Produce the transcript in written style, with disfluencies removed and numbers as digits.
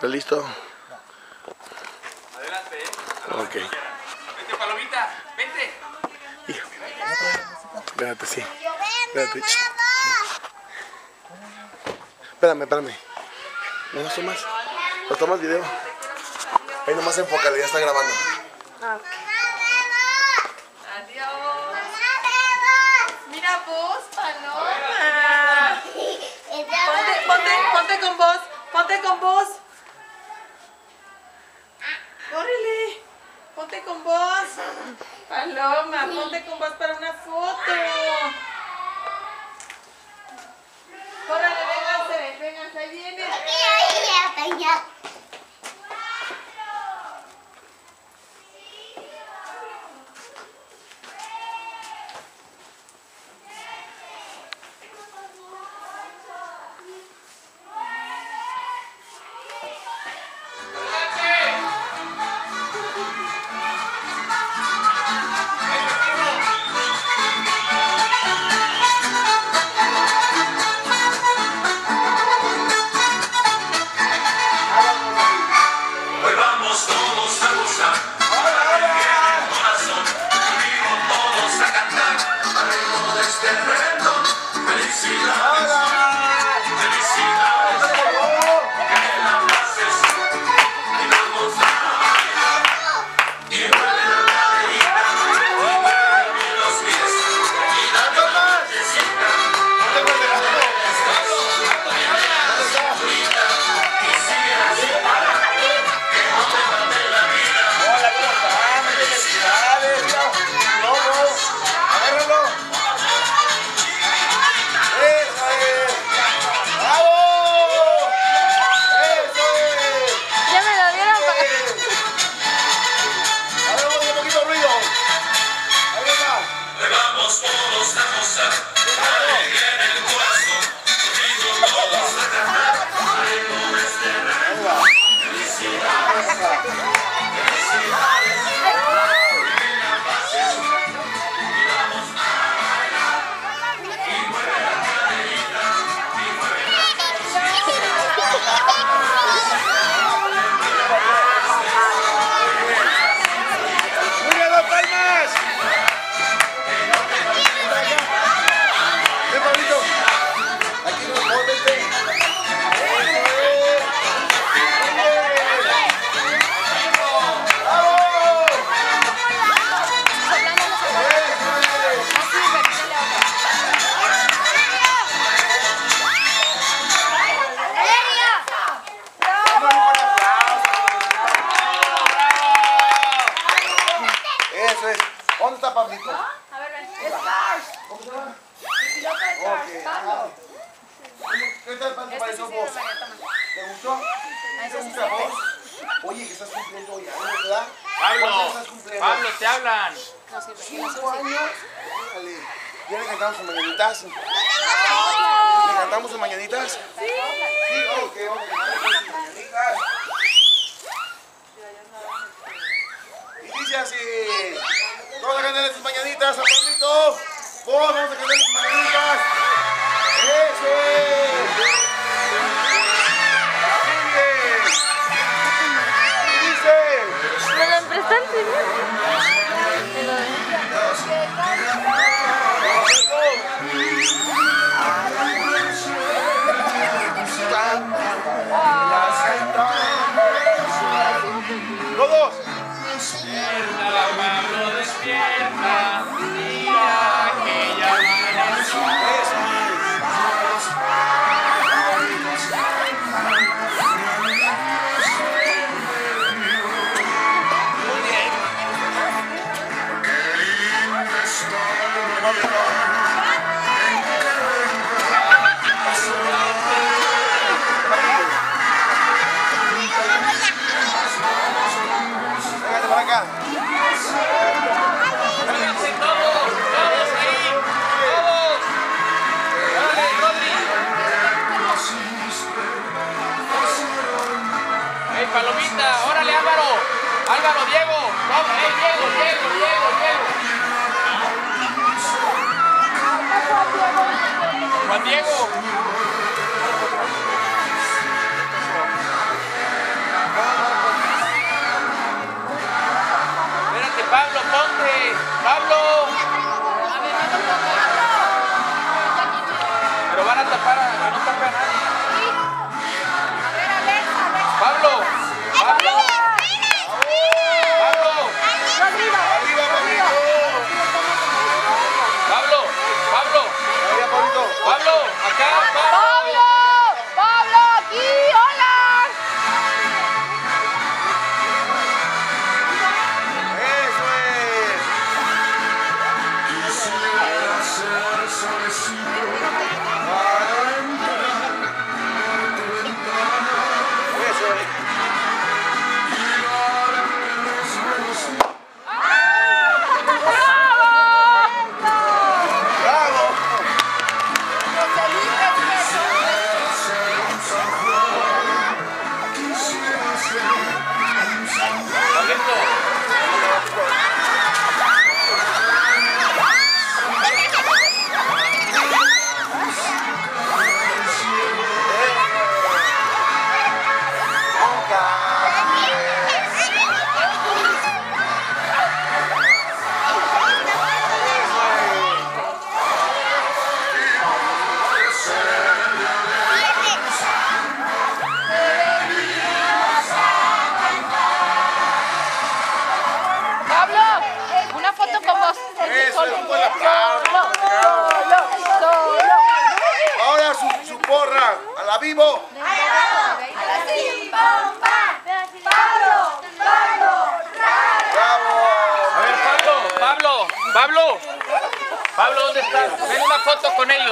¿Estás listo? Adelante, ¿eh? Ok. Vente, Palomita, vente. Híjole. Espérate, sí. Espérate. Espérame. No nos tomas. Nos tomas video. Ahí nomás enfócale, ya está grabando. Ok. Ponte con vos. Córrele. Ponte con vos. Paloma, ponte con vos para una foto. Córrele, vénganse, ahí viene. Allá. Oye, que estás cumpliendo hoy años, ¿verdad? Pablo, te hablan. 5 años. Dale. ¿Ya le cantamos sus mañanitas? ¿Le cantamos sus mañanitas? Sí, ok. Y dice así. Vamos a cantarle sus mañanitas a Pablito. Vamos a cantarle sus mañanitas. Eso. Todos. Despierta, Pablo, despierta. Mira que ya vienen los Palomita, órale Álvaro, Diego, vamos, Diego. Juan Diego. ¡Pablo! Pero van a tapar a... no tape a nadie. ¡Pablo! ¡Pablo! Pablo, ¿dónde estás? Ven una foto con ellos.